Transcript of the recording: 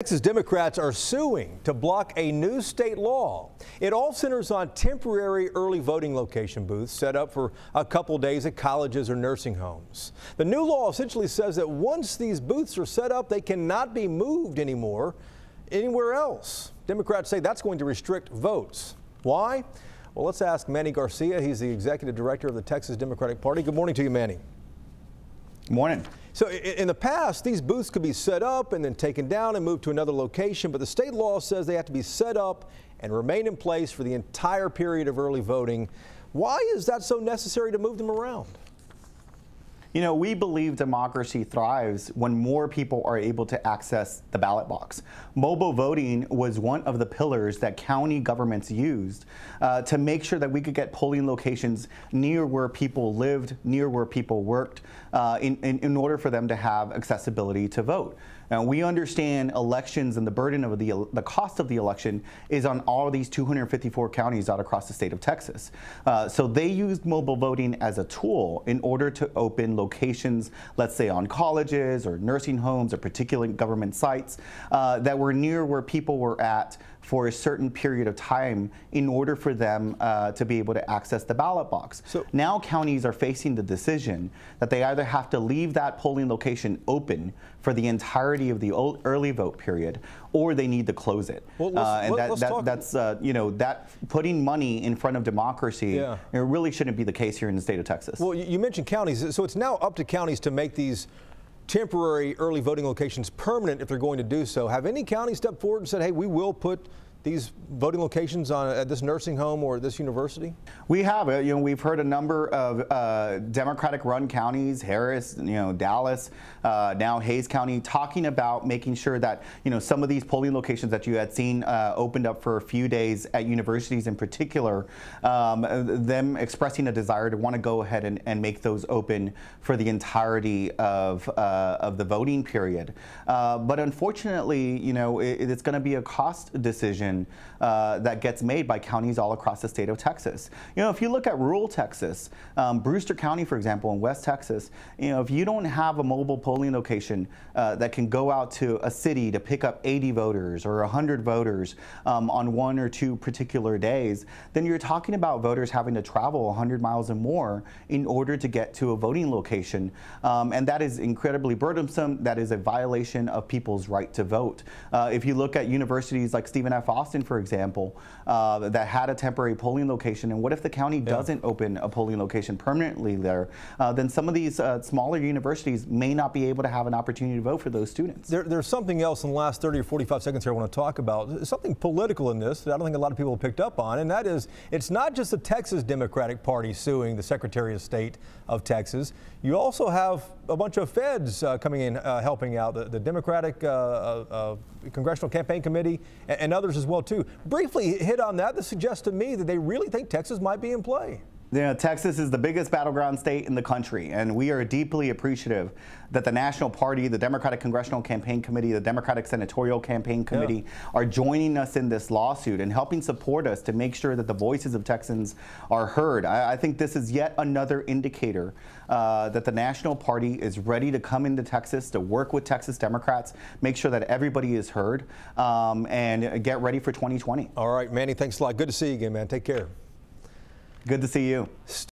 Texas Democrats are suing to block a new state law. It all centers on temporary early voting location booths set up for a couple days at colleges or nursing homes. The new law essentially says that once these booths are set up, they cannot be moved anymore anywhere else. Democrats say that's going to restrict votes. Why? Well, let's ask Manny Garcia. He's the executive director of the Texas Democratic Party. Good morning to you, Manny. Good morning. So in the past, these booths could be set up and then taken down and moved to another location, but the state law says they have to be set up and remain in place for the entire period of early voting. Why is that so necessary to move them around? You know, we believe democracy thrives when more people are able to access the ballot box. Mobile voting was one of the pillars that county governments used to make sure that we could get polling locations near where people lived, near where people worked, in order for them to have accessibility to vote. Now, we understand elections and the burden of the cost of the election is on all of these 254 counties out across the state of Texas. So they used mobile voting as a tool in order to open locations, let's say on colleges or nursing homes or particular government sites that were near where people were at for a certain period of time in order for them to be able to access the ballot box. So now counties are facing the decision that they either have to leave that polling location open for the entirety of the early vote period, or they need to close it. Well, that's putting money in front of democracy. Yeah. It really shouldn't be the case here in the state of Texas. Well, you mentioned counties, so it's now up to counties to make these temporary early voting locations permanent if they're going to do so. Have any counties stepped forward and said, hey, we will put these voting locations on at this nursing home or this university? We have it. You know, we've heard a number of Democratic-run counties, Harris, Dallas, now Hays County, talking about making sure that some of these polling locations that you had seen opened up for a few days at universities, in particular, them expressing a desire to want to go ahead and make those open for the entirety of the voting period. But unfortunately, it's going to be a cost decision that gets made by counties all across the state of Texas. If you look at rural Texas, Brewster County, for example, in West Texas, if you don't have a mobile polling location that can go out to a city to pick up 80 voters or 100 voters on one or two particular days, then you're talking about voters having to travel 100 miles and more in order to get to a voting location. And that is incredibly burdensome. That is a violation of people's right to vote. If you look at universities like Stephen F. Austin, for example, that had a temporary polling location, and what if the county doesn't open a polling location permanently there? Then some of these smaller universities may not be able to have an opportunity to vote for those students. There's something else in the last 30 or 45 seconds here I want to talk about, something political in this that I don't think a lot of people picked up on, and that is it's not just the Texas Democratic Party suing the Secretary of State of Texas. You also have a bunch of feds coming in helping out, the Democratic Congressional Campaign Committee and others as well too. Briefly hit on that. This suggests to me that they really think Texas might be in play. Texas is the biggest battleground state in the country, and we are deeply appreciative that the National Party, the Democratic Congressional Campaign Committee, the Democratic Senatorial Campaign Committee are joining us in this lawsuit and helping support us to make sure that the voices of Texans are heard. I think this is yet another indicator that the National Party is ready to come into Texas to work with Texas Democrats, make sure that everybody is heard, and get ready for 2020. All right, Manny, thanks a lot. Good to see you again, man. Take care. Good to see you.